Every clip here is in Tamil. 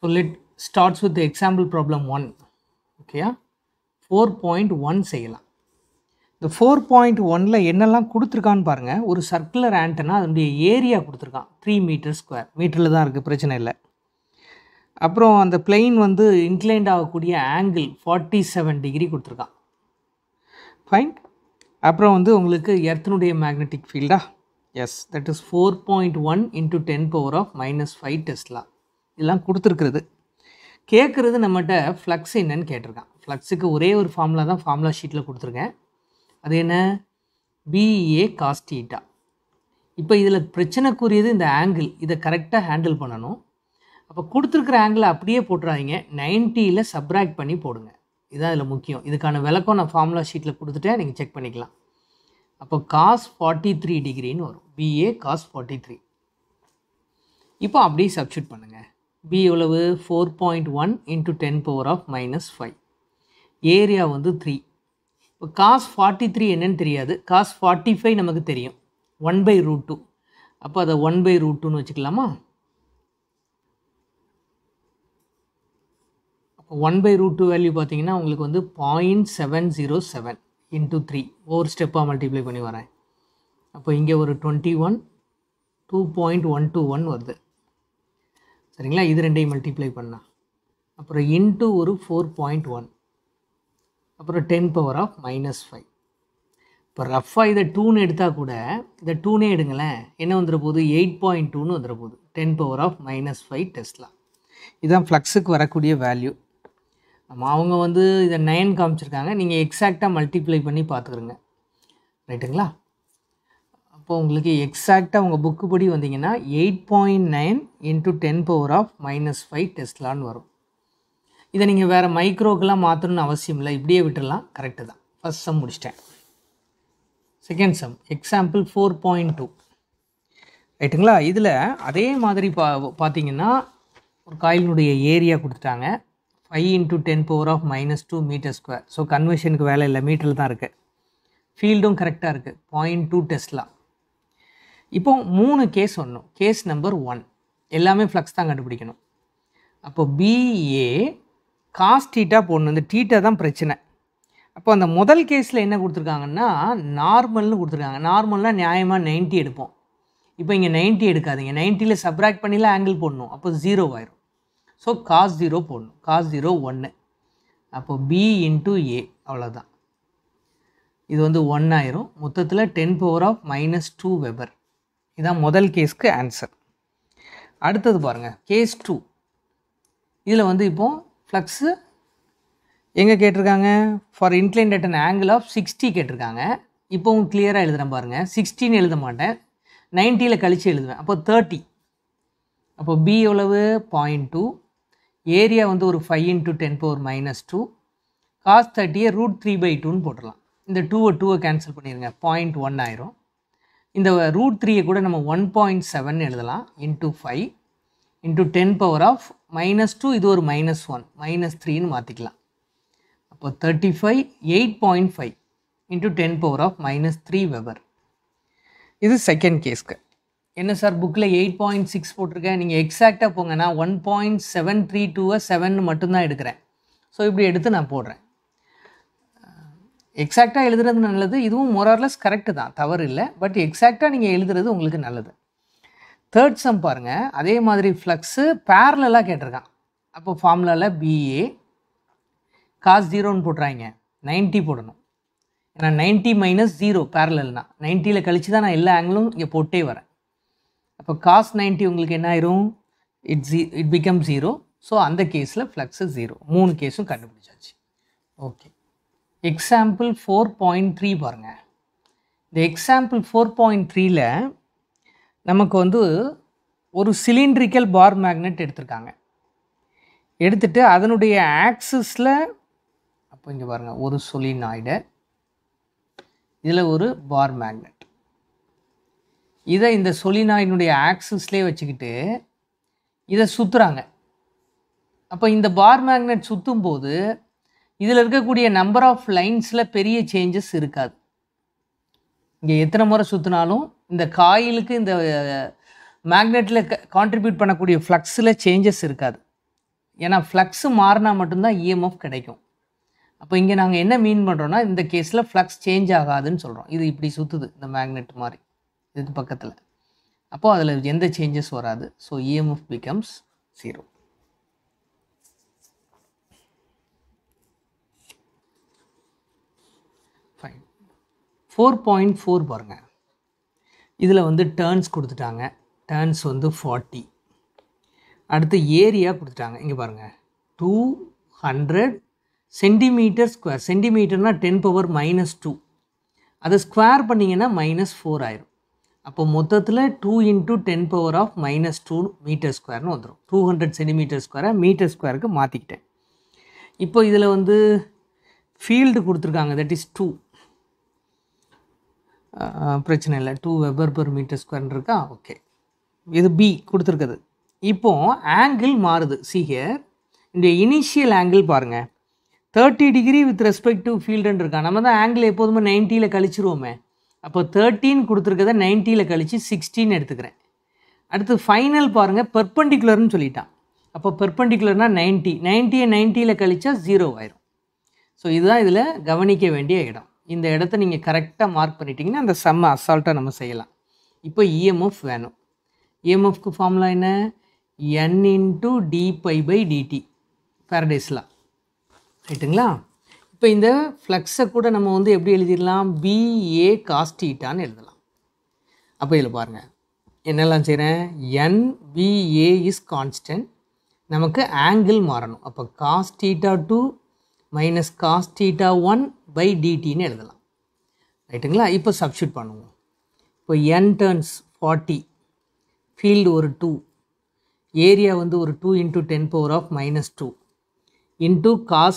So let starts with the example problem 1. Okay, 4.1 செய்யலாம். The 4.1 ல என்னெல்லாம் கொடுத்திருக்கான்னு பாருங்க. ஒரு circular antenna அதனுடைய ஏரியா கொடுத்திருக்கான் 3 மீட்டர் ஸ்கொயர், மீட்டர்ல தான் இருக்கு, பிரச்சனை இல்லை. அப்புறம் அந்த plane வந்து inclined ஆகக்கூடிய angle 47 டிகிரி கொடுத்திருக்கான். ஃபைன். அப்புறம் வந்து உங்களுக்கு எர்த்னுடைய magnetic field yes, that is 4.1 × 10⁻⁻⁵ Tesla. இதெல்லாம் கொடுத்திருக்கிறது. கேட்குறது நம்மகிட்ட ஃப்ளக்ஸ் என்னன்னு கேட்டிருக்கான். ஃப்ளக்ஸுக்கு ஒரே ஒரு ஃபார்முலா தான் ஃபார்முலா ஷீட்டில் கொடுத்துருக்கேன். அது என்ன? BA cos theta. இப்போ இதில் பிரச்சனைக்குரியது இந்த ஆங்கிள். இதை கரெக்டாக ஹேண்டில் பண்ணணும். அப்போ கொடுத்துருக்குற ஆங்கிளை அப்படியே போட்டுறாதீங்க, 90ல் சப்ராக்ட் பண்ணி போடுங்க. இதுதான் இதில் முக்கியம். இதுக்கான விளக்கம் நான் ஃபார்முலா ஷீட்டில் கொடுத்துட்டேன், நீங்கள் செக் பண்ணிக்கலாம். அப்போ cos 43 degreeன்னு வரும். BA cos 43. இப்போ அப்படியே சப்ஸ்டிட்யூட் பண்ணுங்கள். B எவ்வளவு? 4.1 × 10⁻⁵. ஏரியா வந்து 3. இப்போ cos 43 என்னன்னு தெரியாது, cos 45 நமக்கு தெரியும், 1/√2. அப்போ அதை 1/√2ன்னு வச்சுக்கலாமா? அப்போ 1/√2 வேல்யூ பார்த்தீங்கன்னா உங்களுக்கு வந்து 0.707 × 3. ஒவ்வொரு ஸ்டெப்பாக மல்டிப்ளை பண்ணி வரேன். அப்போ இங்கே ஒரு 21 2.121 வருது, சரிங்களா? இது ரெண்டையும் மல்டிப்ளை பண்ணால் அப்புறம் இன்ட்டு ஒரு 4.1, அப்புறம் 10⁻⁻⁵. இப்போ ரஃப்பாக இதை 2ன்னு எடுத்தால் கூட, இதை 2னே எடுங்களேன், என்ன வந்துட போகுது? 8.2ன்னு வந்துட போகுது. 10⁻⁻⁵ டெஸ்லா. இதுதான் ஃப்ளக்ஸுக்கு வரக்கூடிய வேல்யூ. நம்ம அவங்க வந்து இதை 9 காமிச்சிருக்காங்க, நீங்கள் எக்ஸாக்டாக மல்டிப்ளை பண்ணி பார்த்துக்குறங்க, ரைட்டுங்களா? இப்போ உங்களுக்கு எக்ஸாக்டாக உங்கள் புக்கு படி வந்தீங்கன்னா 8.9 × 10⁻⁻⁵ டெஸ்லான்னு வரும். இதை நீங்கள் வேறு மைக்ரோக்கெலாம் மாற்றணும்னு அவசியம் இல்லை, இப்படியே விட்டுடலாம். கரெக்டு தான். ஃபஸ்ட் சம் முடிச்சிட்டேன். செகண்ட் சம் எக்ஸாம்பிள் 4.2, ரைட்டுங்களா? இதில் அதே மாதிரி பார்த்தீங்கன்னா ஒரு காயிலினுடைய ஏரியா கொடுத்துட்டாங்க 5 × 10⁻⁻2 மீட்டர் ஸ்கொயர். ஸோ கன்வர்ஷனுக்கு வேலை இல்லை, மீட்டரில் தான் இருக்குது. ஃபீல்டும் கரெக்டாக இருக்குது, 0.2 டெஸ்லா. இப்போ 3 கேஸ் ஒன்றும். கேஸ் நம்பர் 1 எல்லாமே ஃப்ளக்ஸ் தான் கண்டுபிடிக்கணும். அப்போ BA cos θ போடணும். இந்த θ தான் பிரச்சனை. அப்போ அந்த முதல் கேஸில் என்ன கொடுத்துருக்காங்கன்னா நார்மல்னு கொடுத்துருக்காங்க. நார்மல்னால் நியாயமாக 90 எடுப்போம். இப்போ இங்கே 90 எடுக்காதீங்க, 90ல் சப்ராக்ட் பண்ணிலாம் ஆங்கிள் போடணும். அப்போ 0 ஆயிரும். ஸோ cos 0 போடணும், cos 0 1. அப்போ B × A, அவ்வளோதான். இது வந்து 1 ஆயிரும். மொத்தத்தில் 10⁻⁻2 வெபர். இதான் முதல் கேஸ்க்கு ஆன்சர். அடுத்தது பாருங்கள் கேஸ் 2. இதில் வந்து இப்போது ஃப்ளக்ஸு எங்கே கேட்டிருக்காங்க? For inclined at an angle of 60 கேட்டிருக்காங்க. இப்போவும் கிளியராக எழுதுகிறேன் பாருங்கள். 60ன்னு எழுத மாட்டேன், 90ல் கழித்து எழுதுவேன். அப்போ 30. அப்போ B எவ்வளவு? 0.2. ஏரியா வந்து ஒரு 5 × 10⁻⁻2. cos 30யை √3/2ன்னு போட்டுடலாம். இந்த 2 கேன்சல் பண்ணிடுங்க, 0.1 ஆயிரும். இந்த √3யை கூட நம்ம 1.7 எழுதலாம். × 5 × 10⁻⁻2, இது ஒரு -1, -3ன்னு மாற்றிக்கலாம். அப்போ 35, 8.5 × 10⁻⁻3 வெபர். இது செகண்ட் கேஸ்க்கு. என்ன சார் புக்கில் 8.6 போட்டிருக்கேன், நீங்கள் எக்ஸாக்டாக போங்க. நான் 1.732 மட்டும்தான் எடுக்கிறேன். ஸோ இப்படி எடுத்து நான் போடுறேன். எக்ஸாக்டாக எழுதுறது நல்லது. இதுவும் மோரார்லஸ் கரெக்டு தான், தவறு இல்லை. பட் எக்ஸாக்டாக நீங்கள் எழுதுறது உங்களுக்கு நல்லது. தேர்ட் சம் பாருங்கள். அதே மாதிரி ஃப்ளக்ஸு பேரலாக கேட்டிருக்கான். அப்போ ஃபார்முலாவில் BA cos 0ன்னு போட்டுறாங்க, 90 போடணும். ஏன்னா 90 - 0 பேரலல்னா 90ல் கழித்து தான் நான் எல்லா ஆங்கிளும் இங்கே போட்டே வரேன். அப்போ cos 90 உங்களுக்கு என்ன ஆயிரும்? It become 0. ஸோ அந்த கேஸில் ஃப்ளக்ஸு 0. 3 கேஸும் கண்டுபிடிச்சாச்சு. ஓகே, எக்ஸாம்பிள் 4.3 பாருங்கள். இந்த எக்ஸாம்பிள் 4.3ல் நமக்கு வந்து ஒரு சிலிண்ட்ரிக்கல் பார் மேக்னெட் எடுத்திருக்காங்க. எடுத்துகிட்டு அதனுடைய ஆக்சிஸில் அப்போ இங்கே பாருங்கள் ஒரு சொலினாய்டு, இதில் ஒரு பார் மேக்னெட். இதை இந்த சொலினாய்டினுடைய ஆக்சிஸ்லேயே வச்சுக்கிட்டு இதை சுற்றுறாங்க. அப்போ இந்த பார் மேக்னெட் சுற்றும் போது இதில் இருக்கக்கூடிய நம்பர் ஆஃப் லைன்ஸில் பெரிய சேஞ்சஸ் இருக்காது. இங்கே எத்தனை முறை சுற்றினாலும் இந்த காயிலுக்கு இந்த மேக்னெட்டில் கான்ட்ரிபியூட் பண்ணக்கூடிய ஃப்ளக்ஸில் சேஞ்சஸ் இருக்காது. ஏன்னா ஃப்ளக்ஸ் மாறினா மட்டும்தான் இஎம்எஃப் கிடைக்கும். அப்போ இங்கே நாங்கள் என்ன மீன் பண்ணுறோன்னா, இந்த கேஸில் ஃப்ளக்ஸ் சேஞ்ச் ஆகாதுன்னு சொல்கிறோம். இது இப்படி சுற்றுது இந்த மேக்னெட் மாதிரி இதுக்கு பக்கத்தில், அப்போது அதில் எந்த சேஞ்சஸ் வராது. So EMF becomes 0. ஃபைன். 4.4 பாருங்கள், இதில் வந்து டேர்ன்ஸ் கொடுத்துட்டாங்க. டேர்ன்ஸ் வந்து 40. அடுத்து ஏரியா கொடுத்துட்டாங்க. இங்கே பாருங்கள், 200 சென்டிமீட்டர் ஸ்கொயர். சென்டிமீட்டர்னால் 10⁻². அதை ஸ்கொயர் பண்ணிங்கன்னா -4 ஆயிரும். அப்போ மொத்தத்தில் 2 × 10⁻² மீட்டர் ஸ்கொயர்னு வந்துடும். 200 சென்டிமீட்டர் ஸ்கொயரை மீட்டர் ஸ்கொயருக்கு மாற்றிக்கிட்டேன். இப்போ இதில் வந்து ஃபீல்டு கொடுத்துருக்காங்க, தட் இஸ் 2. பிரச்சனை இல்லை, 2 வெபர்/மீட்டர் ஸ்கொயர்னு இருக்கா. ஓகே, இது பி கொடுத்துருக்குது. இப்போது ஆங்கிள் மாறுது. சி ஹியர், இந்த இனிஷியல் ஆங்கிள் பாருங்கள், 30° வித் ரெஸ்பெக்ட் டு ஃபீல்டுன்னு இருக்கா. நம்ம தான் ஆங்கிள் எப்போதுமே 90ல் கழிச்சிருவோமே. அப்போ 13 கொடுத்துருக்கதை 90ல் கழித்து 16 எடுத்துக்கிறேன். அடுத்து ஃபைனல் பாருங்கள், பெர்பெண்டிகுலர்னு சொல்லிட்டான். அப்போ பெர்பெண்டிகுலர்னால் 90யை 90ல் கழித்தா 0 ஆயிரும். ஸோ இதுதான் இதில் கவனிக்க வேண்டிய இடம். இந்த இடத்த நீங்கள் கரெக்டாக மார்க் பண்ணிட்டீங்கன்னா அந்த சம்மை அசால்ட்டாக நம்ம செய்யலாம். இப்போ இஎம்எஃப் வேணும். இஎம்எஃப்க்கு ஃபார்முலா என்ன? N × dπ/dt, Faraday's law. ரைட்டுங்களா? இப்போ இந்த ஃப்ளக்ஸை கூட நம்ம வந்து எப்படி எழுதிடலாம்? BA cos θ எழுதலாம். அப்போ இதில் பாருங்கள் என்னெல்லாம் செய்கிறேன். NBA இஸ் கான்ஸ்டன்ட், நமக்கு ஆங்கிள் மாறணும். அப்போ cos θ2 - cos θ1/dtன்னு எழுதலாம். ரைட்டுங்களா? இப்போ சப்ஸ்டியூட் பண்ணுவோம். இப்போ N turns 40, ஃபீல்டு ஒரு 2, ஏரியா வந்து ஒரு 2 × 10⁻² இன்ட்டு cos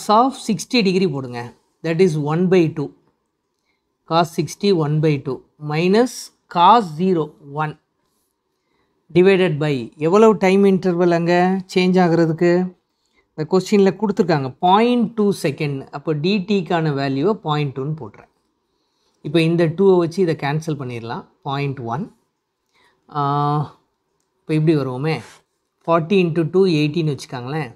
60° போடுங்க, that is 1/2. cos 60 1/2 - cos 0 1 divided by எவ்வளவு டைம் இன்டர்வல் அங்கே சேஞ்ச் ஆகிறதுக்கு இந்த கொஸ்டினில் கொடுத்துருக்காங்க 0.2 செகண்ட். அப்போ டிடிக்கான வேல்யூவை 0.2ன்னு போட்டுறேன். இப்போ இந்த 2வை வச்சு இதை கேன்சல் பண்ணிடலாம். 0.1. இப்போ இப்படி வருவோமே, 40 × 2 80ன்னு வச்சுக்காங்களேன்.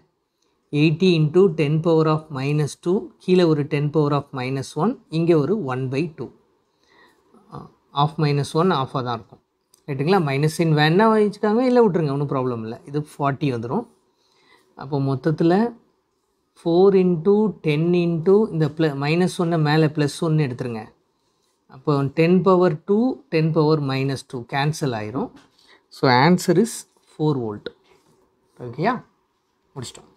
80 × 10⁻², கீழே ஒரு 10⁻-1, இங்கே ஒரு 1/2. ½ - 1 ஆஃபாக தான் இருக்கும். ரைட்டுங்களா? -10 வேணா வச்சுக்காங்க, இல்லை விட்ருங்க, ஒன்றும் ப்ராப்ளம் இல்லை. இது 40 வந்துடும். அப்போ மொத்தத்தில் 4 × 10 × இந்த -1 மேலே +1 எடுத்துருங்க. அப்போ 10⁻², 10⁻-2 கேன்சல் ஆயிரும். So answer is 4 volt. ஓகேயா? முடிச்சிட்டோம்.